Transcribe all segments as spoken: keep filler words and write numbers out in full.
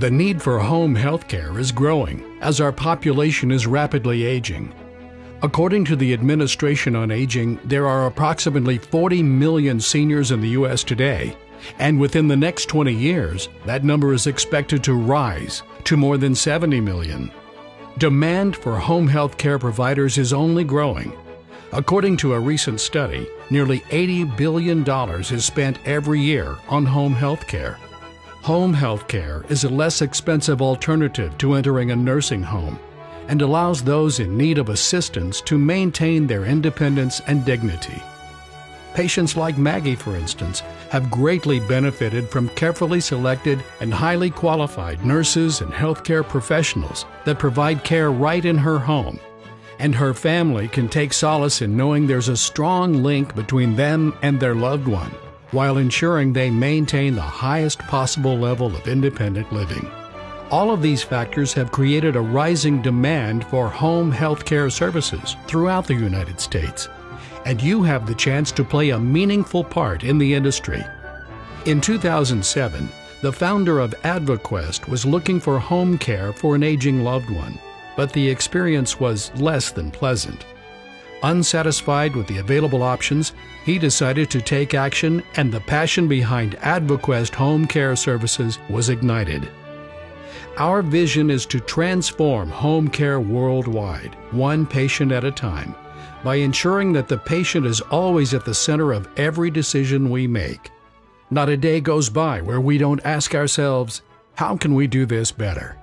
The need for home health care is growing as our population is rapidly aging. According to the Administration on Aging, there are approximately forty million seniors in the U S today, and within the next twenty years, that number is expected to rise to more than seventy million. Demand for home health care providers is only growing. According to a recent study, nearly eighty billion dollars is spent every year on home health care. Home health care is a less expensive alternative to entering a nursing home and allows those in need of assistance to maintain their independence and dignity. Patients like Maggie, for instance, have greatly benefited from carefully selected and highly qualified nurses and healthcare professionals that provide care right in her home. And her family can take solace in knowing there's a strong link between them and their loved one, while ensuring they maintain the highest possible level of independent living. All of these factors have created a rising demand for home health care services throughout the United States, and you have the chance to play a meaningful part in the industry. In two thousand seven, the founder of AdvoQuest was looking for home care for an aging loved one, but the experience was less than pleasant. Unsatisfied with the available options, he decided to take action, and the passion behind AdvoQuest Home Care Services was ignited. Our vision is to transform home care worldwide, one patient at a time, by ensuring that the patient is always at the center of every decision we make. Not a day goes by where we don't ask ourselves, how can we do this better?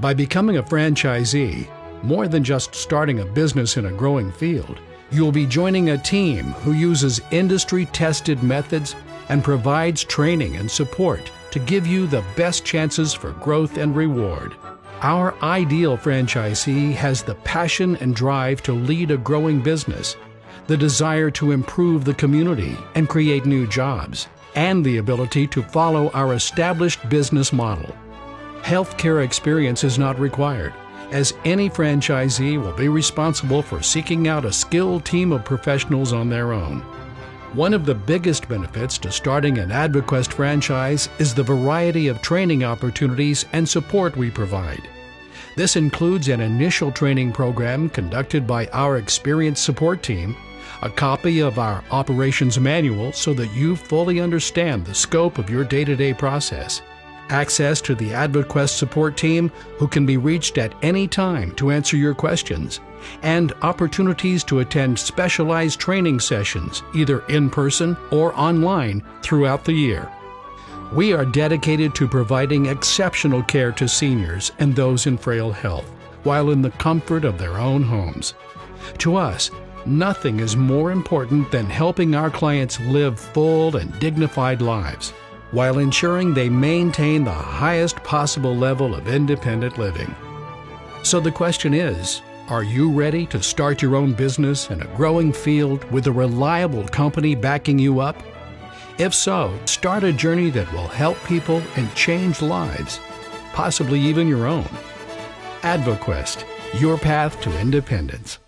By becoming a franchisee, more than just starting a business in a growing field, you'll be joining a team who uses industry-tested methods and provides training and support to give you the best chances for growth and reward. Our ideal franchisee has the passion and drive to lead a growing business, the desire to improve the community and create new jobs, and the ability to follow our established business model. Healthcare experience is not required, as any franchisee will be responsible for seeking out a skilled team of professionals on their own. One of the biggest benefits to starting an AdvoQuest franchise is the variety of training opportunities and support we provide. This includes an initial training program conducted by our experienced support team, a copy of our operations manual so that you fully understand the scope of your day-to-day process, access to the AdvoQuest support team who can be reached at any time to answer your questions, and opportunities to attend specialized training sessions either in person or online throughout the year. We are dedicated to providing exceptional care to seniors and those in frail health while in the comfort of their own homes. To us, nothing is more important than helping our clients live full and dignified lives while ensuring they maintain the highest possible level of independent living. So the question is, are you ready to start your own business in a growing field with a reliable company backing you up? If so, start a journey that will help people and change lives, possibly even your own. AdvoQuest, your path to independence.